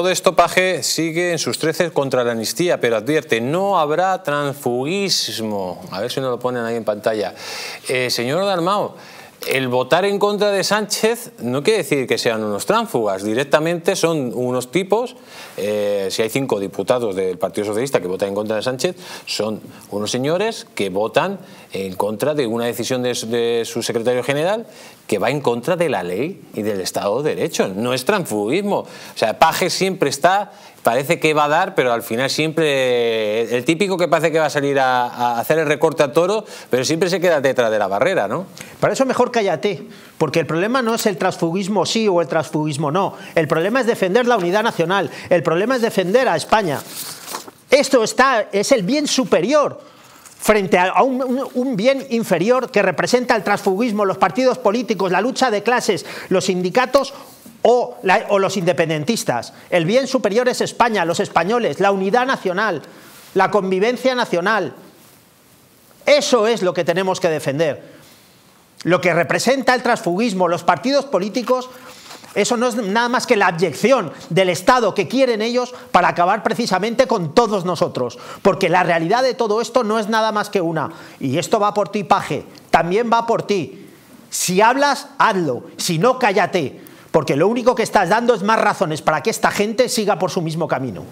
Todo esto, Page sigue en sus treces contra la amnistía, pero advierte, no habrá transfugismo. A ver si nos lo ponen ahí en pantalla. Señor Dalmau, el votar en contra de Sánchez no quiere decir que sean unos tránsfugas. Directamente son unos tipos, si hay 5 diputados del Partido Socialista que votan en contra de Sánchez, son unos señores que votan en contra de una decisión de su secretario general que va en contra de la ley y del Estado de Derecho. No es transfugismo. O sea, Page siempre está, parece que va a dar, pero al final siempre el típico que parece que va a salir a hacer el recorte a toro, pero siempre se queda detrás de la barrera, ¿no? Para eso mejor cállate, porque el problema no es el transfugismo sí o el transfugismo no. El problema es defender la unidad nacional, el problema es defender a España. Esto está, es el bien superior frente a un bien inferior que representa el transfugismo, los partidos políticos, la lucha de clases, los sindicatos o los independentistas. El bien superior es España, los españoles, la unidad nacional, la convivencia nacional. Eso es lo que tenemos que defender. Lo que representa el transfugismo, los partidos políticos, eso no es nada más que la abyección del Estado que quieren ellos para acabar precisamente con todos nosotros. Porque la realidad de todo esto no es nada más que una. Y esto va por ti, Page, también va por ti. Si hablas, hazlo. Si no, cállate. Porque lo único que estás dando es más razones para que esta gente siga por su mismo camino.